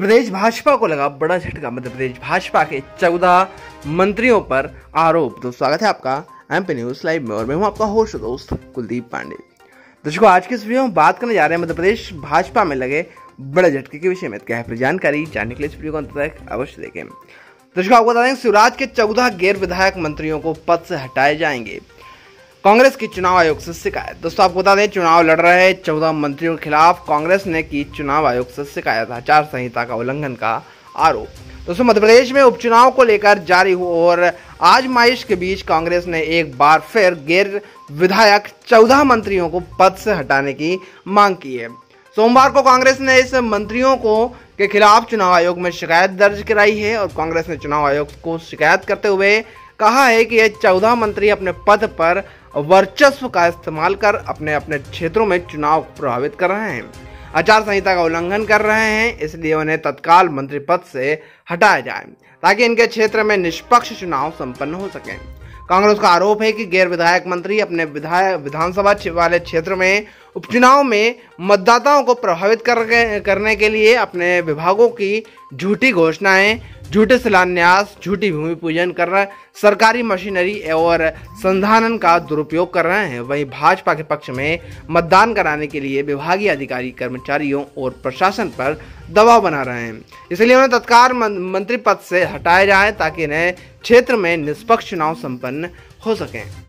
प्रदेश भाजपा को लगा बड़ा झटका। मध्यप्रदेश भाजपा के 14 मंत्रियों पर आरोप। दोस्तों स्वागत है आपका MP न्यूज़ लाइव में और मैं हूं आपका होस्ट दोस्त कुलदीप पांडे। दोस्तों आज के इस वीडियो में बात करने जा रहे हैं मध्यप्रदेश भाजपा में लगे बड़े झटके के विषय में। क्या है पूरी जानकारी जानने के लिए इस वीडियो को अंत तक अवश्य देखें। दोस्तों आपको बता दें शिवराज के 14 गैर विधायक मंत्रियों को पद से हटाए जाएंगे। कांग्रेस की चुनाव आयोग से शिकायत। दोस्तों आपको बता दें चुनाव लड़ रहे 14 मंत्रियों के खिलाफ कांग्रेस ने की चुनाव आयोग से शिकायत, आचार संहिता का उल्लंघन का आरोप। दोस्तों मध्यप्रदेश में उपचुनाव को लेकर जारी हो और आजमाइश के बीच कांग्रेस ने एक बार फिर गैर विधायक 14 मंत्रियों को पद से हटाने की मांग की है। सोमवार को कांग्रेस ने इस मंत्रियों को के खिलाफ चुनाव आयोग में शिकायत दर्ज कराई है और कांग्रेस ने चुनाव आयोग को शिकायत करते हुए कहा है कि ये 14 मंत्री अपने पद पर वर्चस्व का इस्तेमाल कर अपने अपने क्षेत्रों में चुनाव प्रभावित कर रहे हैं, आचार संहिता का उल्लंघन कर रहे हैं, इसलिए उन्हें तत्काल मंत्री पद से हटाया जाए ताकि इनके क्षेत्र में निष्पक्ष चुनाव संपन्न हो सके। कांग्रेस का आरोप है कि गैर विधायक मंत्री अपने विधानसभा वाले क्षेत्र में उपचुनाव में मतदाताओं को प्रभावित करने के लिए अपने विभागों की झूठी घोषणाएं, झूठे शिलान्यास, झूठी भूमि पूजन कर रहे, सरकारी मशीनरी और संसाधन का दुरुपयोग कर रहे हैं। वहीं भाजपा के पक्ष में मतदान कराने के लिए विभागीय अधिकारी, कर्मचारियों और प्रशासन पर दबाव बना रहे हैं, इसलिए उन्हें तत्काल मंत्री पद से हटाया जाए ताकि इन्हें क्षेत्र में निष्पक्ष चुनाव संपन्न हो सकें।